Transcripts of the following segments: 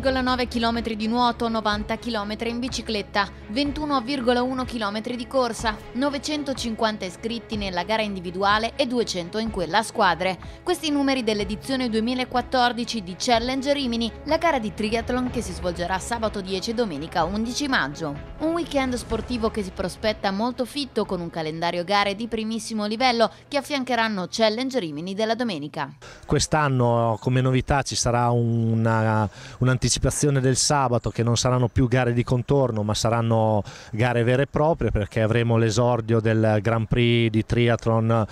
3,9 km di nuoto, 90 km in bicicletta, 21,1 km di corsa, 950 iscritti nella gara individuale e 200 in quella a squadre. Questi numeri dell'edizione 2014 di Challenge Rimini, la gara di triathlon che si svolgerà sabato 10 e domenica 11 maggio. Un weekend sportivo che si prospetta molto fitto con un calendario gare di primissimo livello che affiancheranno Challenge Rimini della domenica. Quest'anno come novità ci sarà un'anticipazione del sabato, che non saranno più gare di contorno ma saranno gare vere e proprie, perché avremo l'esordio del Grand Prix di triathlon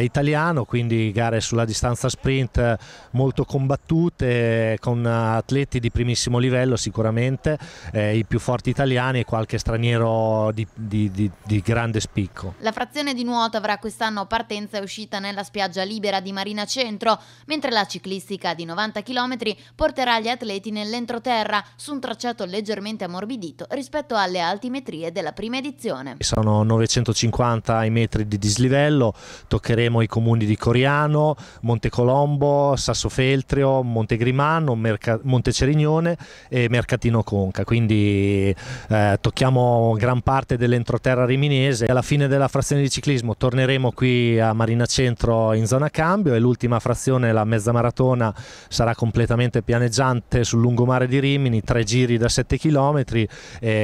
italiano, quindi gare sulla distanza sprint molto combattute con atleti di primissimo livello sicuramente, i più forti italiani e qualche straniero di grande spicco. La frazione di nuoto avrà quest'anno partenza e uscita nella spiaggia libera di Marina Centro, mentre la ciclistica di 90 km porterà gli atleti nell'entroterra su un tracciato leggermente ammorbidito rispetto alle altimetrie della prima edizione. Sono 950 i metri di dislivello, toccheremo i comuni di Coriano, Monte Colombo, Sassofeltrio, Monte Grimano, Monte Cerignone e Mercatino Conca, quindi tocchiamo gran parte dell'entroterra riminese. Alla fine della frazione di ciclismo torneremo qui a Marina Centro in zona cambio e l'ultima frazione, la mezza maratona, sarà completamente pianeggiante sul lungomare di Rimini, 3 giri da 7 km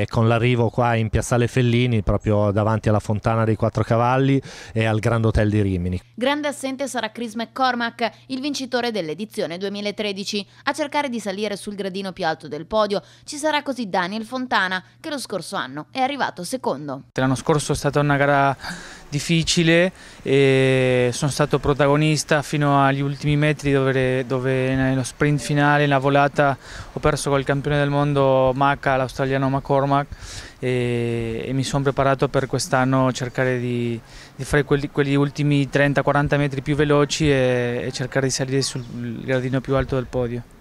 con l'arrivo qua in Piazzale Fellini, proprio davanti alla Fontana dei Quattro Cavalli e al Grand Hotel di Rimini. Grande assente sarà Chris McCormack, il vincitore dell'edizione 2013. A cercare di salire sul gradino più alto del podio ci sarà così Daniel Fontana, che lo scorso anno è arrivato secondo. L'anno scorso è stata una gara difficile e sono stato protagonista fino agli ultimi metri dove nello sprint finale, nella volata, ho perso col campione del mondo Maca, l'australiano McCormack, e mi sono preparato per quest'anno cercare di fare quegli ultimi 30-40 metri più veloci e cercare di salire sul gradino più alto del podio.